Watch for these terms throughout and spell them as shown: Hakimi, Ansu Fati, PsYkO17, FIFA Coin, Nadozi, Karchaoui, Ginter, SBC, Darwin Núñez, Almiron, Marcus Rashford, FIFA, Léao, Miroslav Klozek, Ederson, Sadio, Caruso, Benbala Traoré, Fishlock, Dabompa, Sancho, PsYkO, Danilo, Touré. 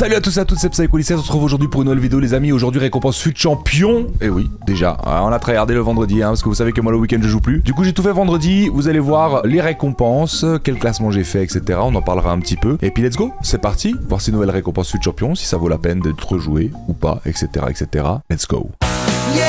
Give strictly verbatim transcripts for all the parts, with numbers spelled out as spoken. Salut à tous et à toutes, c'est PsYkO dix-sept, on se retrouve aujourd'hui pour une nouvelle vidéo les amis. Aujourd'hui récompense fut champion. Et oui, déjà, on a tryhardé le vendredi hein, parce que vous savez que moi le week-end je joue plus. Du coup j'ai tout fait vendredi, vous allez voir les récompenses, quel classement j'ai fait, etc. On en parlera un petit peu, et puis let's go, c'est parti. Voir si nouvelle récompense fut champion, si ça vaut la peine d'être rejoué ou pas, etc, etc. Let's go. Yeah.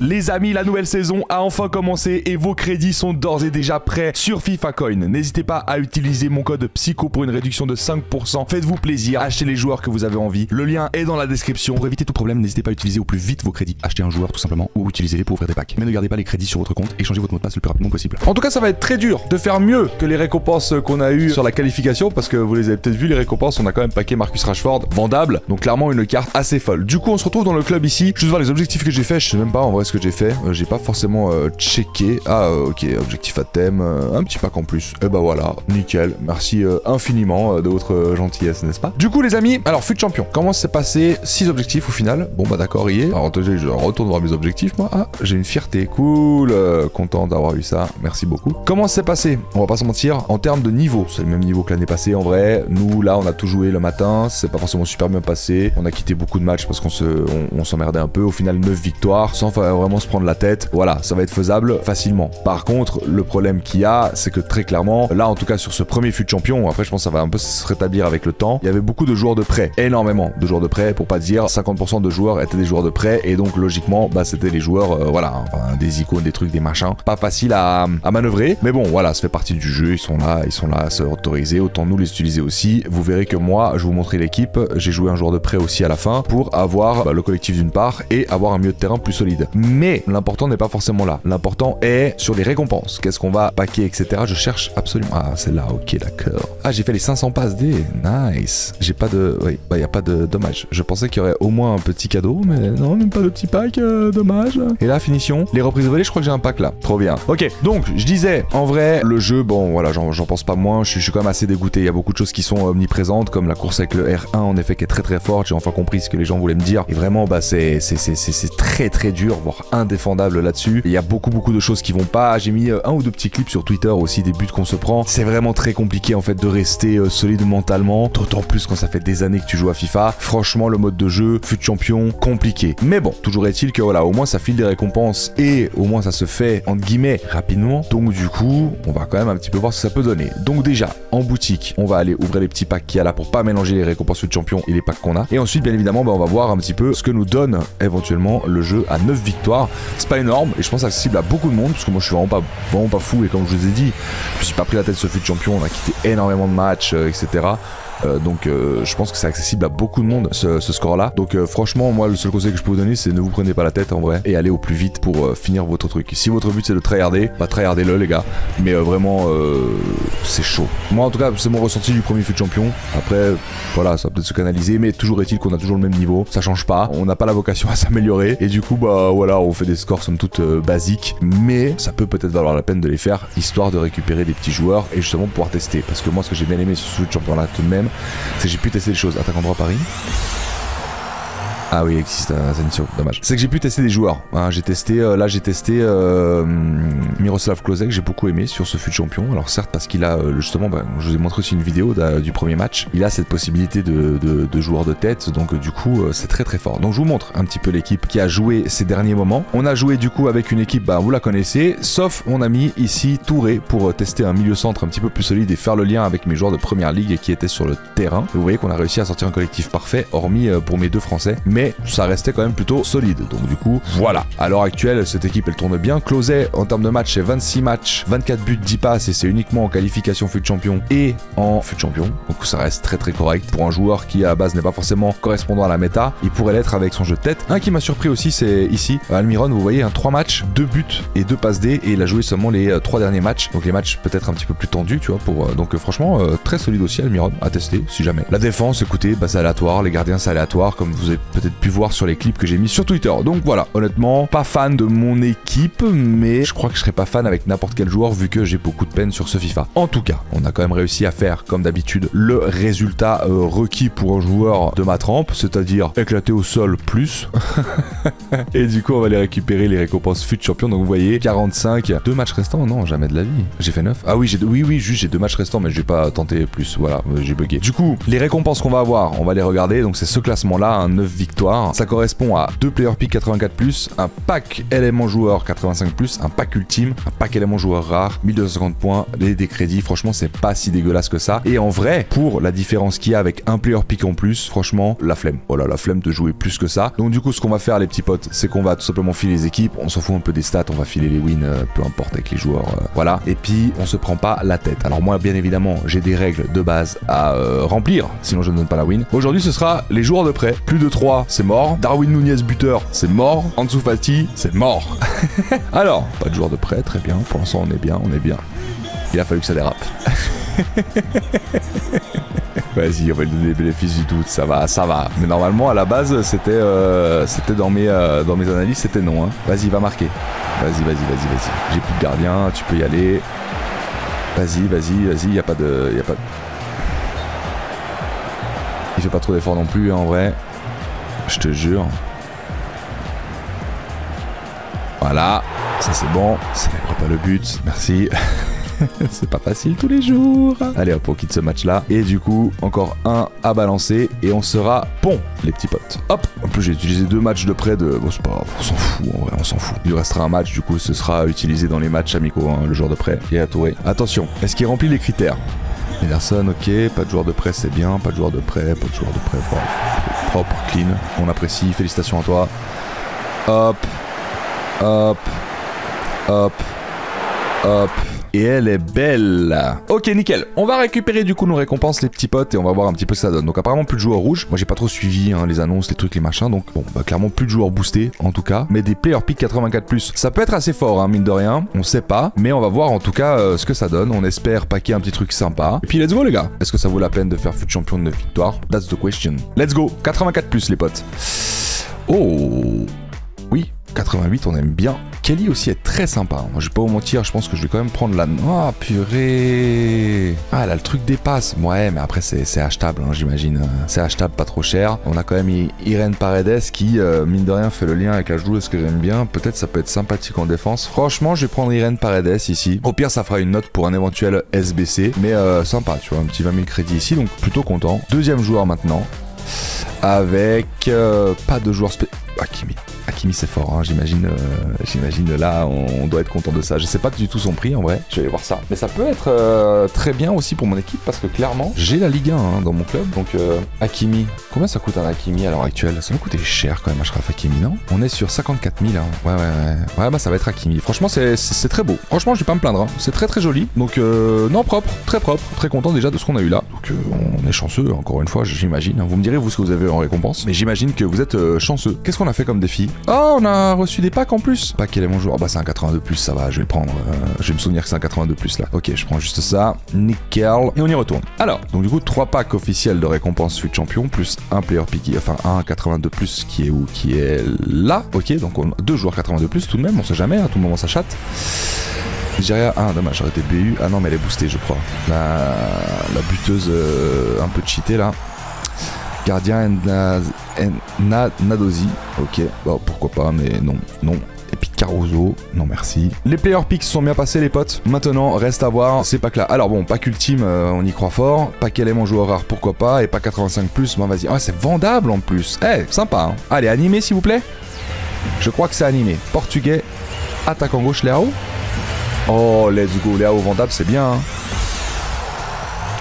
Les amis, la nouvelle saison a enfin commencé et vos crédits sont d'ores et déjà prêts sur FIFA Coin. N'hésitez pas à utiliser mon code PSYKO pour une réduction de cinq pour cent. Faites-vous plaisir, achetez les joueurs que vous avez envie. Le lien est dans la description. Pour éviter tout problème, n'hésitez pas à utiliser au plus vite vos crédits. Achetez un joueur tout simplement ou utilisez-les pour ouvrir des packs. Mais ne gardez pas les crédits sur votre compte et changez votre mot de passe le plus rapidement possible. En tout cas, ça va être très dur de faire mieux que les récompenses qu'on a eues sur la qualification parce que vous les avez peut-être vu les récompenses. On a quand même paqué Marcus Rashford, vendable. Donc clairement une carte assez folle. Du coup, on se retrouve dans le club ici. Juste voir les objectifs que j'ai fait. Je sais même pas en vrai ce que j'ai fait, euh, j'ai pas forcément euh, checké. Ah euh, ok, objectif à thème, euh, un petit pack en plus, et bah voilà, nickel. Merci euh, infiniment euh, de votre euh, gentillesse, n'est-ce pas? Du coup les amis, alors fut champion, comment s'est passé? Six objectifs au final. Bon bah d'accord, y est. Alors attendez, je retourne voir mes objectifs moi. Ah, j'ai une fierté, cool, euh, content d'avoir eu ça, merci beaucoup. Comment s'est passé? On va pas se mentir, en termes de niveau, c'est le même niveau que l'année passée en vrai. Nous là on a tout joué le matin, c'est pas forcément super bien passé, on a quitté beaucoup de matchs parce qu'on se, on, on s'emmerdait un peu. Au final neuf victoires, sans faire vraiment se prendre la tête, voilà, ça va être faisable facilement. Par contre, le problème qu'il y a, c'est que très clairement, là en tout cas sur ce premier fut champion, après je pense que ça va un peu se rétablir avec le temps, il y avait beaucoup de joueurs de prêt, énormément de joueurs de prêt, pour pas dire cinquante pour cent de joueurs étaient des joueurs de prêt, et donc logiquement, bah c'était les joueurs, euh, voilà, enfin, des icônes, des trucs, des machins, pas facile à, à manœuvrer, mais bon, voilà, ça fait partie du jeu, ils sont là, ils sont là à se autoriser, autant nous les utiliser aussi. Vous verrez que moi, je vous montrer l'équipe, j'ai joué un joueur de prêt aussi à la fin, pour avoir bah, le collectif d'une part, et avoir un milieu de terrain plus solide. Mais l'important n'est pas forcément là. L'important est sur les récompenses. Qu'est-ce qu'on va paquer, et cetera. Je cherche absolument. Ah, c'est là, ok, d'accord. Ah, j'ai fait les cinq cents passes D. Nice. J'ai pas de. Oui, bah, y a pas de. Dommage. Je pensais qu'il y aurait au moins un petit cadeau, mais non, même pas de petit pack. Euh, dommage. Et là, finition. Les reprises volées, je crois que j'ai un pack là. Trop bien. Ok, donc, je disais, en vrai, le jeu, bon, voilà, j'en pense pas moins. Je suis, je suis quand même assez dégoûté. Il y a beaucoup de choses qui sont omniprésentes, comme la course avec le R un, en effet, qui est très très forte. J'ai enfin compris ce que les gens voulaient me dire. Et vraiment, bah, c'est très très dur, voire indéfendable là-dessus. Il y a beaucoup beaucoup de choses qui vont pas. J'ai mis un ou deux petits clips sur Twitter aussi des buts qu'on se prend. C'est vraiment très compliqué en fait de rester solide mentalement, d'autant plus quand ça fait des années que tu joues à FIFA. Franchement, le mode de jeu fut champion compliqué. Mais bon, toujours est-il que voilà, au moins ça file des récompenses et au moins ça se fait entre guillemets rapidement. Donc du coup, on va quand même un petit peu voir ce que ça peut donner. Donc déjà en boutique, on va aller ouvrir les petits packs qu'il y a là pour pas mélanger les récompenses fut champion et les packs qu'on a. Et ensuite, bien évidemment, bah, on va voir un petit peu ce que nous donne éventuellement le jeu à neuf victoires. C'est pas énorme et je pense accessible à beaucoup de monde parce que moi je suis vraiment pas vraiment pas fou et comme je vous ai dit, je me suis pas pris la tête ce fut champion, on a quitté énormément de matchs, euh, et cetera. Euh, donc euh, je pense que c'est accessible à beaucoup de monde ce, ce score là. Donc euh, franchement moi le seul conseil que je peux vous donner c'est ne vous prenez pas la tête en vrai et allez au plus vite pour euh, finir votre truc. Si votre but c'est de tryharder, bah tryhardez le les gars. Mais euh, vraiment euh, c'est chaud. Moi en tout cas c'est mon ressenti du premier fut champion. Après voilà ça va peut-être se canaliser mais toujours est-il qu'on a toujours le même niveau, ça change pas, on n'a pas la vocation à s'améliorer et du coup bah voilà on fait des scores somme toute euh, basiques mais ça peut peut-être valoir la peine de les faire histoire de récupérer des petits joueurs et justement pouvoir tester parce que moi ce que j'ai bien aimé sur ce fut champion là tout de même c'est que j'ai pu tester des choses. Attaquant droit Paris. Ah oui, existe un Sancho, dommage. C'est que j'ai pu tester des joueurs. Hein, j'ai testé, euh, là j'ai testé euh, Miroslav Klozek, j'ai beaucoup aimé sur ce fut champion. Alors certes parce qu'il a justement, bah, je vous ai montré aussi une vidéo du premier match. Il a cette possibilité de, de, de joueur de tête, donc du coup c'est très très fort. Donc je vous montre un petit peu l'équipe qui a joué ces derniers moments. On a joué du coup avec une équipe, bah vous la connaissez, sauf on a mis ici Touré pour tester un milieu centre un petit peu plus solide et faire le lien avec mes joueurs de première ligue qui étaient sur le terrain. Et vous voyez qu'on a réussi à sortir un collectif parfait, hormis pour mes deux Français. Mais Mais ça restait quand même plutôt solide. Donc du coup, voilà. À l'heure actuelle, cette équipe, elle tourne bien. Klozek, en termes de match, c'est vingt-six matchs, vingt-quatre buts, dix passes. Et c'est uniquement en qualification fut champion et en fut champion. Donc ça reste très très correct. Pour un joueur qui, à la base, n'est pas forcément correspondant à la méta, il pourrait l'être avec son jeu de tête. Un qui m'a surpris aussi, c'est ici, Almiron. Vous voyez, hein, trois matchs, deux buts et deux passes D. Et il a joué seulement les euh, trois derniers matchs. Donc les matchs peut-être un petit peu plus tendus, tu vois. Pour, euh, donc euh, franchement, euh, très solide aussi, Almiron. À tester, si jamais. La défense, écoutez, bah, c'est aléatoire. Les gardiens, c'est aléatoire. Comme vous avez peut-être peut-être pu voir sur les clips que j'ai mis sur Twitter. Donc voilà, honnêtement, pas fan de mon équipe, mais je crois que je serais pas fan avec n'importe quel joueur vu que j'ai beaucoup de peine sur ce FIFA. En tout cas, on a quand même réussi à faire, comme d'habitude, le résultat euh, requis pour un joueur de ma trempe, c'est-à-dire éclater au sol plus. Et du coup, on va aller récupérer les récompenses fut champion. Donc vous voyez, quarante-cinq, deux matchs restants, non, jamais de la vie. J'ai fait neuf. Ah oui, j'ai oui, oui, juste j'ai deux matchs restants, mais je vais pas tenter plus. Voilà, j'ai bugué. Du coup, les récompenses qu'on va avoir, on va les regarder. Donc c'est ce classement-là, hein, neuf victoires. Ça correspond à deux player pick quatre-vingt-quatre plus, un pack élément joueur quatre-vingt-cinq plus, un pack ultime, un pack élément joueur rare, mille deux cent cinquante points, les des crédits. Franchement, c'est pas si dégueulasse que ça. Et en vrai, pour la différence qu'il y a avec un player pick en plus, franchement, la flemme. Voilà, la flemme de jouer plus que ça. Donc du coup, ce qu'on va faire, les petits potes, c'est qu'on va tout simplement filer les équipes. On s'en fout un peu des stats, on va filer les wins, euh, peu importe avec les joueurs. Euh, voilà. Et puis, on se prend pas la tête. Alors moi, bien évidemment, j'ai des règles de base à euh, remplir, sinon je ne donne pas la win. Aujourd'hui, ce sera les joueurs de prêt. Plus de trois, c'est mort. Darwin Núñez buteur, c'est mort. Ansu Fati, c'est mort. Alors, pas de joueur de prêt, très bien. Pour l'instant, on est bien, on est bien. Il a fallu que ça dérape. Vas-y, on va lui donner des bénéfices du doute, ça va, ça va. Mais normalement, à la base, c'était euh, c'était dans mes, euh, dans mes analyses, c'était non. Hein. Vas-y, va marquer. Vas-y, vas-y, vas-y, vas-y. J'ai plus de gardien, tu peux y aller. Vas-y, vas-y, vas-y, y a pas de... Y a pas de... Il fait pas trop d'efforts non plus, hein, en vrai. Je te jure. Voilà, ça c'est bon. Ça n'élève pas le but, merci. C'est pas facile tous les jours. Allez hop, on quitte ce match là. Et du coup, encore un à balancer. Et on sera bon, les petits potes. Hop. En plus, j'ai utilisé deux matchs de près de... Bon, c'est pas grave, on s'en fout, en vrai, on s'en fout. Il restera un match, du coup, ce sera utilisé dans les matchs amicaux, hein, le joueur de près. Et à Touré. Attention, est-ce qu'il remplit les critères? Ederson, ok, pas de joueur de près, c'est bien. Pas de joueur de près, pas de joueur de près. Propre, clean, on apprécie, félicitations à toi. Hop. Hop. Hop. Hop. Et elle est belle. Ok, nickel. On va récupérer du coup nos récompenses, les petits potes, et on va voir un petit peu ce que ça donne. Donc apparemment plus de joueurs rouges. Moi j'ai pas trop suivi hein, les annonces, les trucs, les machins. Donc bon, bah clairement plus de joueurs boostés en tout cas. Mais des player pick quatre-vingt-quatre plus, ça peut être assez fort hein, mine de rien. On sait pas, mais on va voir en tout cas euh, ce que ça donne. On espère paquer un petit truc sympa. Et puis let's go les gars. Est-ce que ça vaut la peine de faire fut champion de neuf victoires? That's the question. Let's go. quatre-vingt-quatre plus les potes. Oh oui. quatre-vingt-huit, on aime bien. Kelly aussi est très sympa. Je vais pas vous mentir, je pense que je vais quand même prendre la... Ah, oh, purée. Ah, là, le truc dépasse. Ouais, mais après, c'est achetable, hein, j'imagine. C'est achetable, pas trop cher. On a quand même Irène Paredes qui, euh, mine de rien, fait le lien avec la joueuse que j'aime bien. Peut-être ça peut être sympathique en défense. Franchement, je vais prendre Irène Paredes ici. Au pire, ça fera une note pour un éventuel S B C. Mais euh, sympa, tu vois, un petit vingt mille crédits ici. Donc, plutôt content. Deuxième joueur maintenant. Avec euh, pas de joueur spécial. Hakimi. Hakimi c'est fort, hein, j'imagine. Euh, j'imagine là, on, on doit être content de ça. Je sais pas du tout son prix en vrai. Je vais aller voir ça. Mais ça peut être euh, très bien aussi pour mon équipe parce que clairement, j'ai la Ligue un hein, dans mon club. Donc euh, Hakimi. Combien ça coûte un Hakimi à l'heure actuelle? Ça va coûter cher quand même, Achraf Hakimi, non? On est sur cinquante-quatre mille. Hein. Ouais, ouais, ouais. Ouais, bah ça va être Hakimi. Franchement, c'est très beau. Franchement, je vais pas me plaindre. Hein. C'est très très joli. Donc euh, non, propre, très propre. Très content déjà de ce qu'on a eu là. Donc euh, on est chanceux, encore une fois, j'imagine. Hein. Vous me direz, vous, ce que vous avez en récompense. Mais j'imagine que vous êtes euh, chanceux. Qu'est-ce qu'on a fait comme défi? Oh, on a reçu des packs en plus. Pack élément joueur. Ah bah c'est un quatre-vingt-deux plus, ça va, je vais le prendre. Euh, je vais me souvenir que c'est un quatre-vingt-deux plus là. Ok, je prends juste ça. Nickel. Et on y retourne. Alors, donc du coup, trois packs officiels de récompense fut champion, plus un player pick, enfin un quatre-vingt-deux plus qui est où? Qui est là. Ok, donc on a deux joueurs quatre-vingt-deux plus tout de même, on sait jamais, à tout moment ça chatte. Nigeria, ah dommage, j'aurais été B U. Ah non mais elle est boostée je crois. La, la buteuse euh, un peu cheatée là. Gardien Nadozi, ok, bon, pourquoi pas, mais non, non. Et puis Caruso, non merci. Les player picks sont bien passés les potes. Maintenant, reste à voir ces packs là. Alors bon, pack ultime, euh, on y croit fort. Pack élément joueur rare, pourquoi pas. Et pack quatre-vingt-cinq plus, ben vas-y. Ah, c'est vendable en plus. Eh, hey, sympa. Hein. Allez, animé s'il vous plaît. Je crois que c'est animé. Portugais, attaque en gauche, Léao. Oh, let's go, Léao vendable, c'est bien. Hein.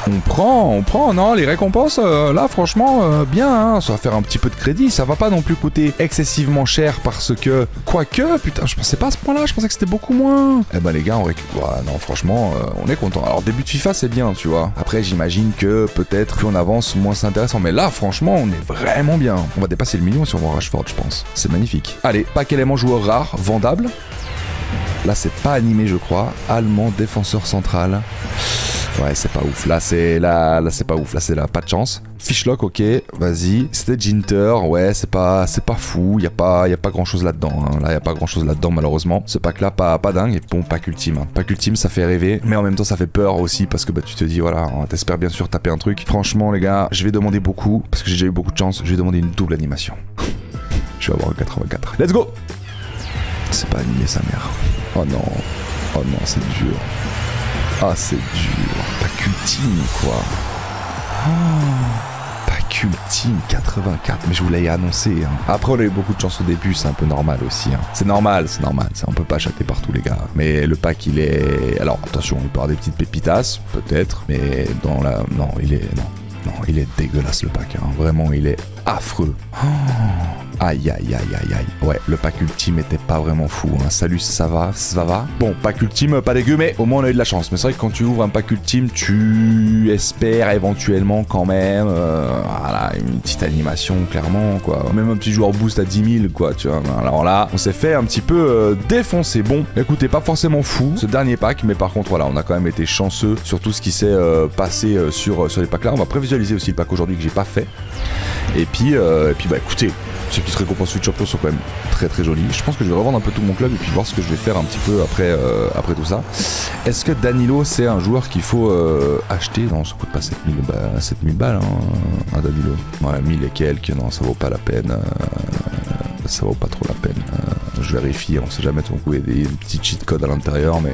On prend, on prend, non, les récompenses, euh, là, franchement, euh, bien, hein, ça va faire un petit peu de crédit, ça va pas non plus coûter excessivement cher parce que, quoique, putain, je pensais pas à ce point-là, je pensais que c'était beaucoup moins. Eh ben, les gars, on récupère, ouais, non, franchement, euh, on est content. Alors, début de FIFA, c'est bien, tu vois. Après, j'imagine que, peut-être, plus on avance, moins c'est intéressant, mais là, franchement, on est vraiment bien. On va dépasser le million si on vend Rashford, je pense. C'est magnifique. Allez, pack élément joueur rare, vendable. Là, c'est pas animé, je crois. Allemand, défenseur central. Ouais, c'est pas ouf. Là, c'est là, là, c'est pas ouf. Là, c'est là, pas de chance. Fishlock, ok, vas-y. C'était Ginter, ouais, c'est pas, c'est pas fou. Y'a pas, y a pas grand-chose là-dedans. Hein. Là, y a pas grand-chose là-dedans, malheureusement. Ce pack-là, pas, pas dingue. Et bon, pack ultime. Hein. Pack ultime, ça fait rêver, mais en même temps, ça fait peur aussi parce que bah, tu te dis, voilà, t'espères bien sûr taper un truc. Franchement, les gars, je vais demander beaucoup parce que j'ai déjà eu beaucoup de chance. Je vais demander une double animation. Je vais avoir un quatre-vingt-quatre. Let's go. C'est pas animé, sa mère. Oh non, oh non, c'est dur. Ah, c'est dur. Pack ultime, quoi. Oh, pack ultime, quatre-vingt-quatre. Mais je vous l'avais annoncé. Hein. Après, on a eu beaucoup de chance au début. C'est un peu normal aussi. Hein. C'est normal, c'est normal. On peut pas châter partout, les gars. Mais le pack, il est. Alors, attention, on peut avoir des petites pépitas, peut-être. Mais dans la. Non, il est. Non. Non, il est dégueulasse le pack, hein. Vraiment il est affreux. Oh, aïe aïe aïe aïe aïe. Ouais, le pack ultime était pas vraiment fou, hein. Salut, ça va, ça va. Bon, pack ultime, pas dégueu, mais au moins on a eu de la chance. Mais c'est vrai que quand tu ouvres un pack ultime, tu espères éventuellement quand même euh, voilà, une petite animation, clairement, quoi. Même un petit joueur boost à dix mille, quoi, tu vois. Alors là, on s'est fait un petit peu euh, défoncer. Bon, écoutez, pas forcément fou ce dernier pack, mais par contre, voilà, on a quand même été chanceux sur tout ce qui s'est euh, passé euh, sur, euh, sur les packs là. On va prévisualiser aussi le pack aujourd'hui que j'ai pas fait, et puis euh, et puis bah écoutez, ces petites récompenses Switch Champions sont quand même très très jolies. Je pense que je vais revendre un peu tout mon club et puis voir ce que je vais faire un petit peu après euh, après tout ça. Est-ce que Danilo c'est un joueur qu'il faut euh, acheter? Non, ça coûte pas sept mille, bah, sept mille balles, hein, à Danilo. Ouais, mille et quelques, non, ça vaut pas la peine, euh, ça vaut pas trop la peine. Euh, je vérifie, on sait jamais, tout coup il y a des petits cheat codes à l'intérieur, mais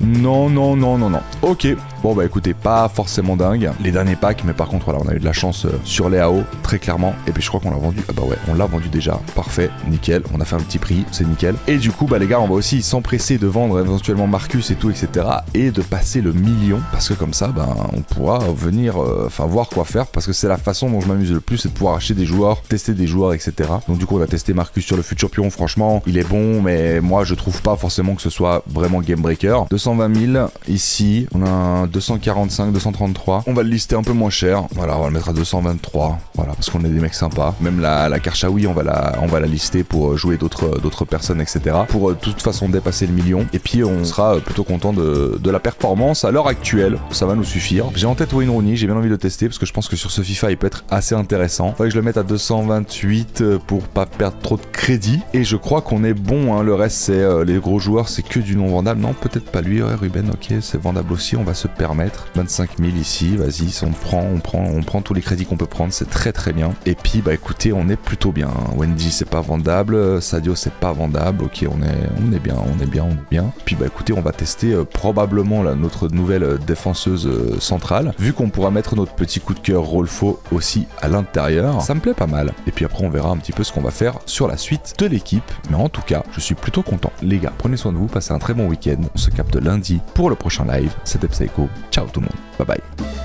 non, non, non, non, non. Ok, bon bah écoutez, pas forcément dingue les derniers packs, mais par contre voilà, on a eu de la chance sur les A O, très clairement. Et puis je crois qu'on l'a vendu, ah bah ouais, on l'a vendu déjà, parfait, nickel, on a fait un petit prix, c'est nickel. Et du coup bah les gars, on va aussi s'empresser de vendre éventuellement Marcus et tout, etc, et de passer le million, parce que comme ça bah on pourra venir, enfin euh, voir quoi faire, parce que c'est la façon dont je m'amuse le plus, c'est de pouvoir acheter des joueurs, tester des joueurs, etc. Donc du coup on a testé Marcus sur le futur pion, franchement il est bon, mais moi je trouve pas forcément que ce soit vraiment game breaker. Deux cent vingt mille ici, on a un deux cent quarante-cinq, deux cent trente-trois, on va le lister un peu moins cher, voilà, on va le mettre à deux cent vingt-trois, voilà, parce qu'on est des mecs sympas. Même la, la Karchaoui, on va la, on va la lister pour jouer d'autres d'autres personnes, etc, pour de toute façon dépasser le million, et puis on sera plutôt content de, de la performance à l'heure actuelle, ça va nous suffire. J'ai en tête Wayne Rooney, j'ai bien envie de le tester parce que je pense que sur ce FIFA il peut être assez intéressant. Faudrait que je le mette à deux cent vingt-huit pour pas perdre trop de crédit, et je crois qu'on est bon, hein. Le reste c'est euh, les gros joueurs, c'est que du non vendable, non, peut-être pas lui, ouais, Ruben, ok, c'est vendable aussi, on va se permettre. vingt-cinq mille ici, vas-y, on prend, on prend, on prend tous les crédits qu'on peut prendre, c'est très très bien. Et puis, bah écoutez, on est plutôt bien. Wendy, c'est pas vendable, Sadio, c'est pas vendable, ok, on est, on est bien, on est bien, on est bien. Puis, bah écoutez, on va tester euh, probablement là, notre nouvelle défenseuse euh, centrale, vu qu'on pourra mettre notre petit coup de cœur Rolfo aussi à l'intérieur, ça me plaît pas mal. Et puis après, on verra un petit peu ce qu'on va faire sur la suite de l'équipe, mais en tout cas, je suis plutôt content. Les gars, prenez soin de vous, passez un très bon week-end, on se capte lundi pour le prochain live. C'était PsYkO, ciao tout le monde, bye bye.